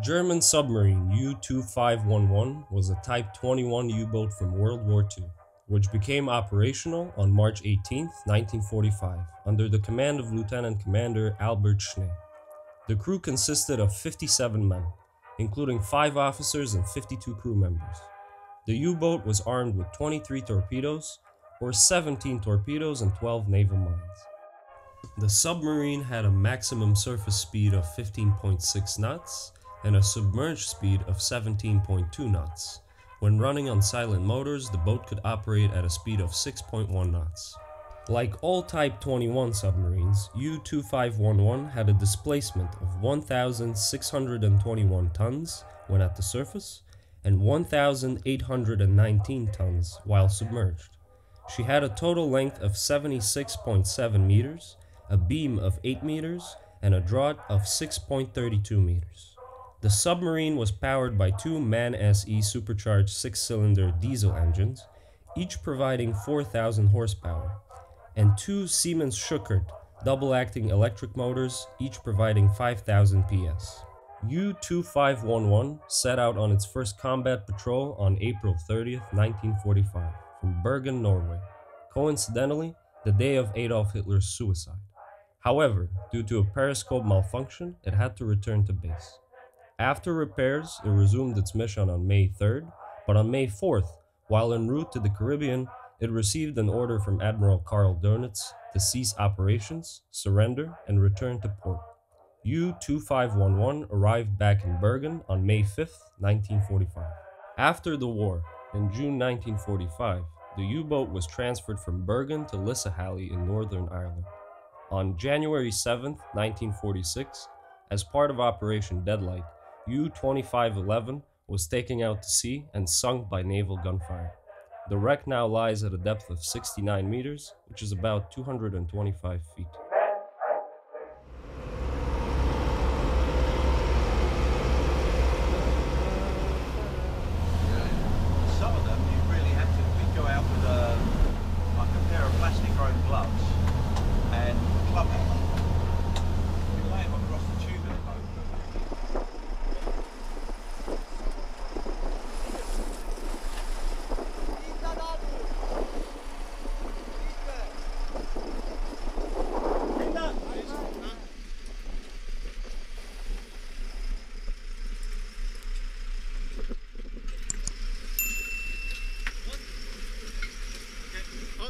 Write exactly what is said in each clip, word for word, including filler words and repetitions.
German submarine U twenty-five eleven was a Type twenty-one U-boat from World War Two, which became operational on March eighteenth, nineteen forty-five, under the command of Lieutenant Commander Albert Schnee. The crew consisted of fifty-seven men, including five officers and fifty-two crew members. The U-boat was armed with twenty-three torpedoes, or seventeen torpedoes and twelve naval mines. The submarine had a maximum surface speed of fifteen point six knots and a submerged speed of seventeen point two knots. When running on silent motors, the boat could operate at a speed of six point one knots. Like all Type twenty-one submarines, U twenty-five eleven had a displacement of one thousand six hundred twenty-one tons when at the surface and one thousand eight hundred nineteen tons while submerged. She had a total length of seventy-six point seven meters, a beam of eight meters, and a draught of six point three two meters. The submarine was powered by two MAN S E supercharged six-cylinder diesel engines, each providing four thousand horsepower, and two Siemens-Schuckert double-acting electric motors, each providing five thousand P S. U twenty-five eleven set out on its first combat patrol on April thirtieth, nineteen forty-five. From Bergen, Norway, coincidentally the day of Adolf Hitler's suicide. However, due to a periscope malfunction, it had to return to base. After repairs, it resumed its mission on May third, but on May fourth, while en route to the Caribbean, it received an order from Admiral Karl Dönitz to cease operations, surrender, and return to port. U twenty-five eleven arrived back in Bergen on May fifth, nineteen forty-five. After the war, in June nineteen forty-five, the U-boat was transferred from Bergen to Lisahally in Northern Ireland. On January seventh, nineteen forty-six, as part of Operation Deadlight, U twenty-five eleven was taken out to sea and sunk by naval gunfire. The wreck now lies at a depth of sixty-nine meters, which is about two hundred twenty-five feet.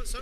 Sir?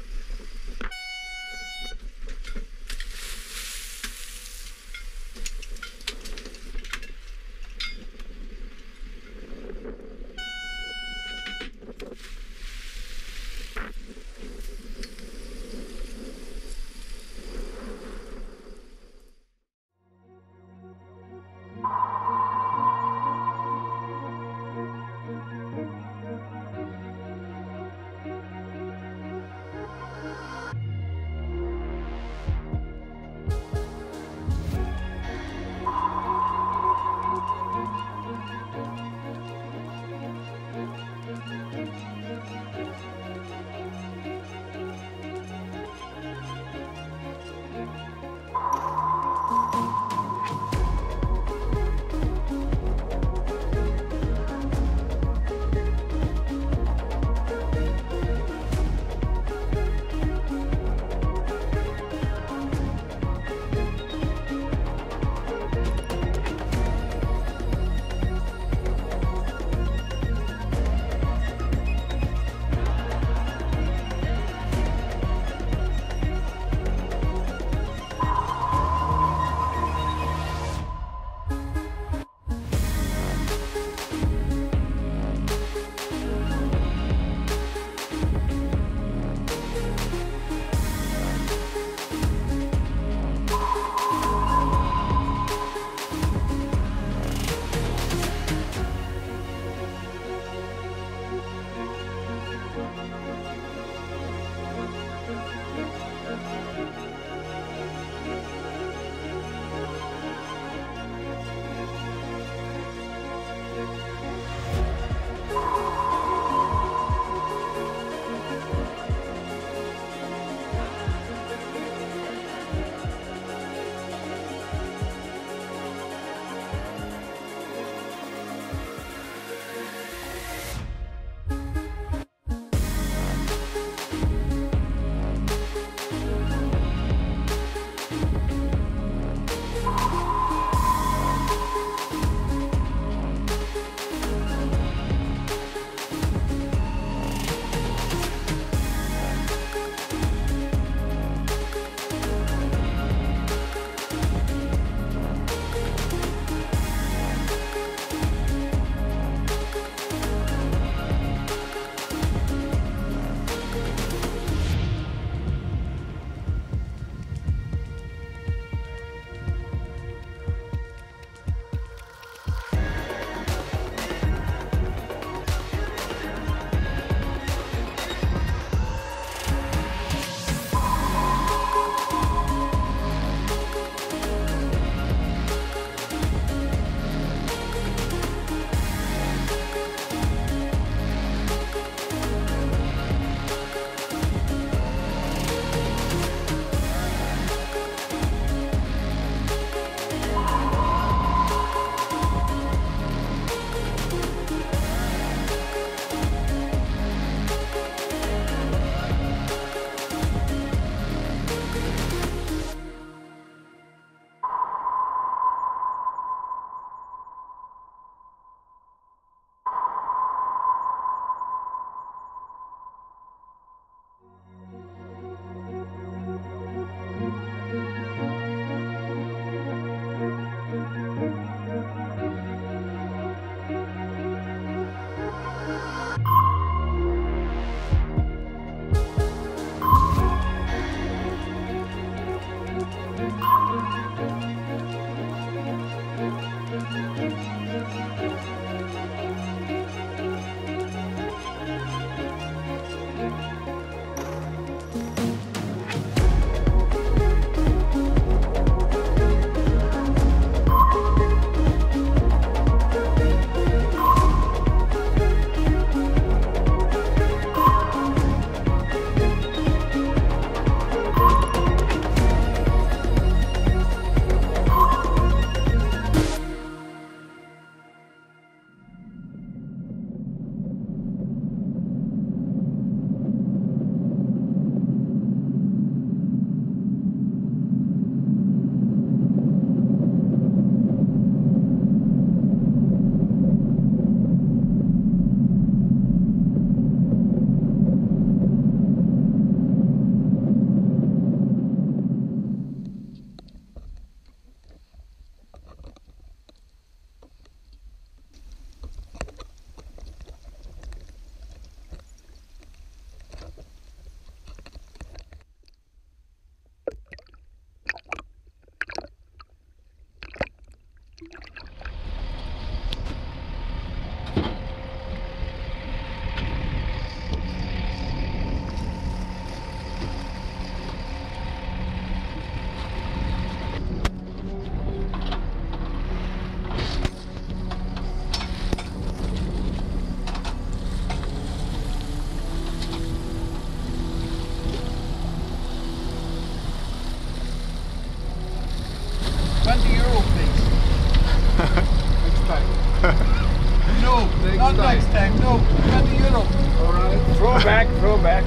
time. No, not to Europe. All right. Throw back, throw back.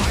Like